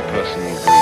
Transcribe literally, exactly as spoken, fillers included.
my personal dream.